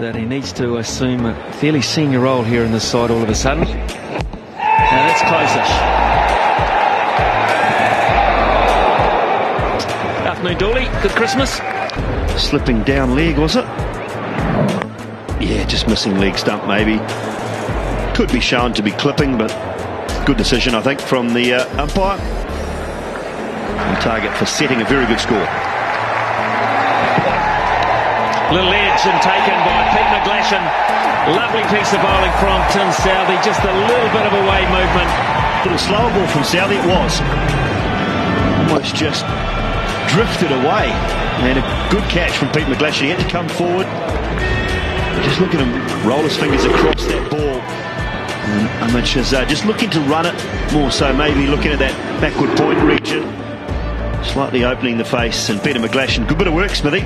that he needs to assume a fairly senior role here in this side all of a sudden. Now that's close-ish. Afternoon, Dooley. Good Christmas. Slipping down leg, was it? Yeah, just missing leg stump maybe. Could be shown to be clipping, but good decision, I think, from the umpire. And target for setting a very good score. Little edge and taken by Pete McGlashan. Lovely piece of bowling from Tim Southee. Just a little bit of away movement. Little slower ball from Southee. It was. Almost just drifted away. And a good catch from Pete McGlashan. He had to come forward. Just look at him roll his fingers across that ball. And Ahmed Shehzad just looking to run it more so. Maybe looking at that backward point region. Slightly opening the face. And Peter McGlashan. Good bit of work, Smithie.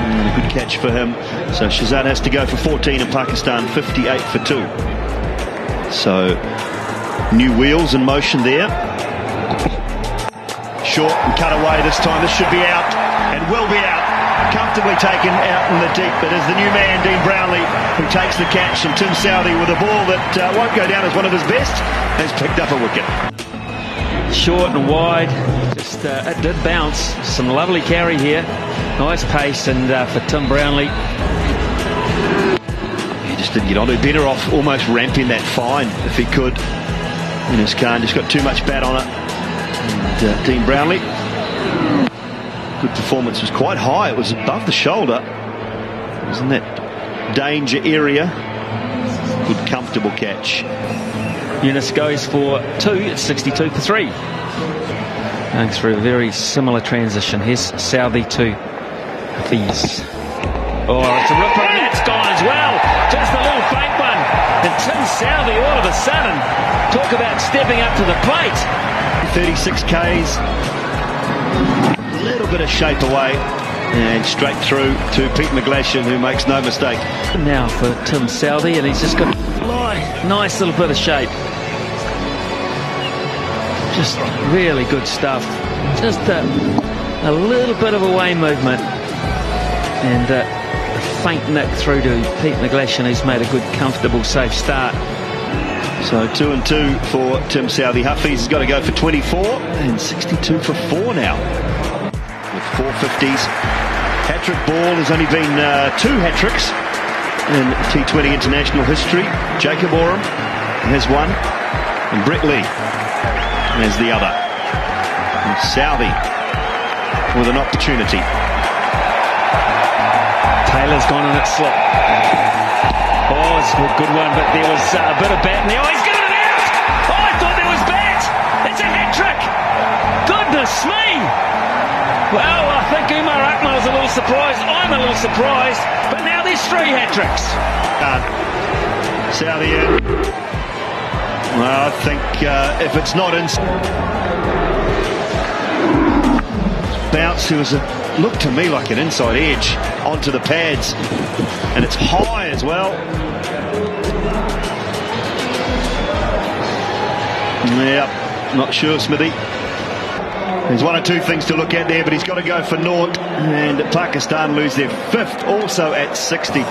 And a good catch for him. So Shehzad has to go for 14 and Pakistan 58 for 2. So new wheels in motion there. Short and cut away this time. This should be out and will be out. Comfortably taken out in the deep. It is the new man, Dean Brownlie, who takes the catch. And Tim Southee with a ball that won't go down as one of his best has picked up a wicket. Short and wide, just it did bounce. Some lovely carry here, nice pace, and for Tim Brownlie, he just didn't get on. He'd better off almost ramping that fine if he could. Younis Khan just got too much bat on it. And Dean Brownlie, good performance. Was quite high. It was above the shoulder. It was in that danger area. Good comfortable catch. Younis goes for 2, it's 62 for 3. Going through a very similar transition. Here's Southee to Hafeez. Oh, it's a ripper, and that's gone as well. Just a little fake one. And Tim Southee all of a sudden, talk about stepping up to the plate. 36 Ks. A little bit of shape away. And straight through to Pete McGlashan, who makes no mistake. Now for Tim Southee, and he's just got a nice little bit of shape. Just really good stuff. Just a little bit of away movement. And a faint nick through to Pete McGlashan, who's made a good, comfortable, safe start. So 2 and 2 for Tim Southee. Hafeez has got to go for 24 and 62 for 4 now. With 450s. Hat-trick ball. There's only been 2 hat-tricks in T20 international history. Jacob Oram has one. And Brett Lee as the other. And Southee with an opportunity. Taylor's gone on that slip. Oh, it's a good one, but there was a bit of bat in there. Oh, he's given it out! Oh, I thought there was bat! It's a hat-trick! Goodness me! Well, I think Umar Akmal's a little surprised. I'm a little surprised. But now there's 3 hat-tricks. Southee in. Well, I think if it's not in... Bounce, there was a look to me like an inside edge onto the pads. And it's high as well. Yep, not sure, Smithie. There's one or two things to look at there, but he's got to go for naught. And Pakistan lose their 5th, also at 62.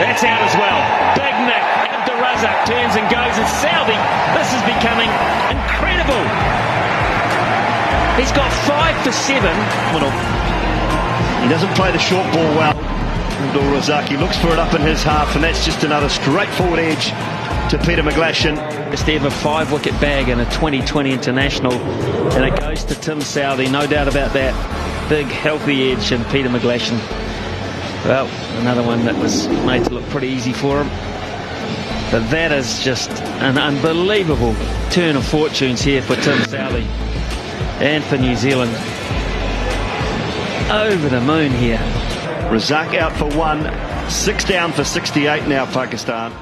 That's out as well. Big nick. Abdul Razzaq turns and goes. And Southee, this is becoming incredible. He's got 5 for 7. He doesn't play the short ball well. Abdul Razzaq, he looks for it up in his half. And that's just another straightforward edge to Peter McGlashan. Just ever 5-wicket bag in a T20 international. And it goes to Tim Southee. No doubt about that. Big, healthy edge. And Peter McGlashan. Well, another one that was made to look pretty easy for him. But that is just an unbelievable turn of fortunes here for Tim Southee and for New Zealand. Over the moon here. Razzaq out for 1, 6 down for 68 now, Pakistan.